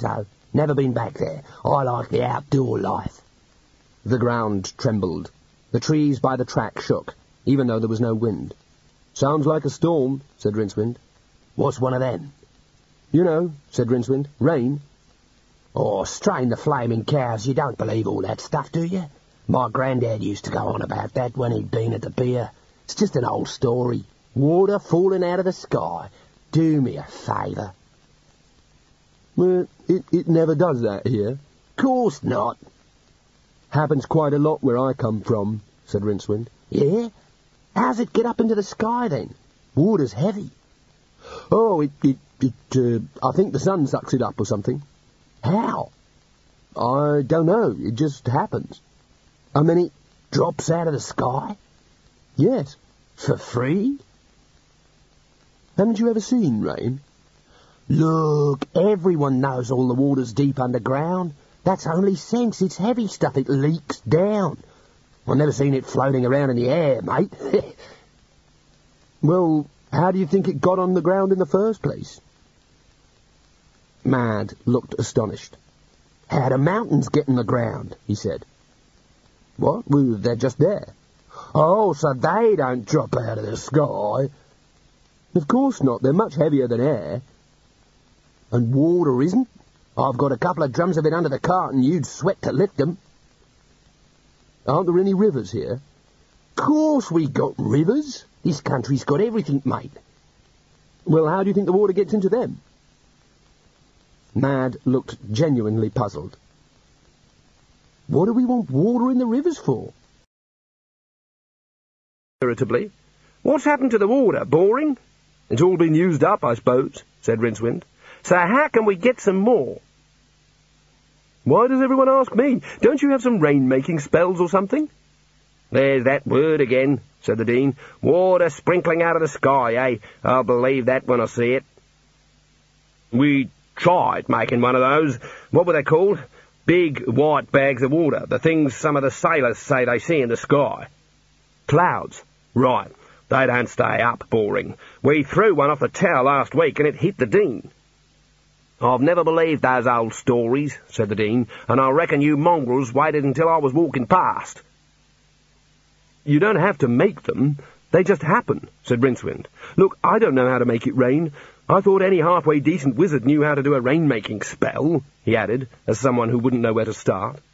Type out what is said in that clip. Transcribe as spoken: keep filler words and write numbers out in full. so. Never been back there. I like the outdoor life." The ground trembled. The trees by the track shook, even though there was no wind. "Sounds like a storm," said Rincewind. "What's one of them?" "You know," said Rincewind, "rain." "Oh, strain the flaming cows, you don't believe all that stuff, do you? My granddad used to go on about that when he'd been at the pier. It's just an old story. Water falling out of the sky. Do me a favour." Well, it, it never does that here. "Course not." "Happens quite a lot where I come from," said Rincewind. "Yeah? How's it get up into the sky, then? Water's heavy." "Oh, it... it, it uh, I think the sun sucks it up or something." "How?" "I don't know. It just happens." "And then it drops out of the sky?" "Yes." "For free?" "Haven't you ever seen rain?" "Look, everyone knows all the water's deep underground. That's only sense. It's heavy stuff. It leaks down. I've never seen it floating around in the air, mate." "Well, how do you think it got on the ground in the first place?" Mad looked astonished. "How do mountains get in the ground?" he said. "What? Well, they're just there." "Oh, so they don't drop out of the sky." "Of course not. They're much heavier than air." "And water isn't? I've got a couple of drums of it under the cart and you'd sweat to lift them." "Aren't there any rivers here?" "Course we got rivers. This country's got everything, mate." "Well, how do you think the water gets into them?" Mad looked genuinely puzzled. "What do we want water in the rivers for?" Irritably. "What's happened to the water? Boring?" "It's all been used up, I suppose," said Rincewind. "So how can we get some more?" "Why does everyone ask me? Don't you have some rain-making spells or something?" "There's that word again," said the Dean. "Water sprinkling out of the sky, eh? I'll believe that when I see it." "We tried making one of those. What were they called? Big white bags of water, the things some of the sailors say they see in the sky." "Clouds." "Right. They don't stay up, boring. We threw one off the tower last week and it hit the Dean." "I've never believed those old stories," said the Dean, "and I reckon you mongrels waited until I was walking past." "You don't have to make them. They just happen," said Rincewind. "Look, I don't know how to make it rain. I thought any halfway decent wizard knew how to do a rain-making spell," he added, as someone who wouldn't know where to start.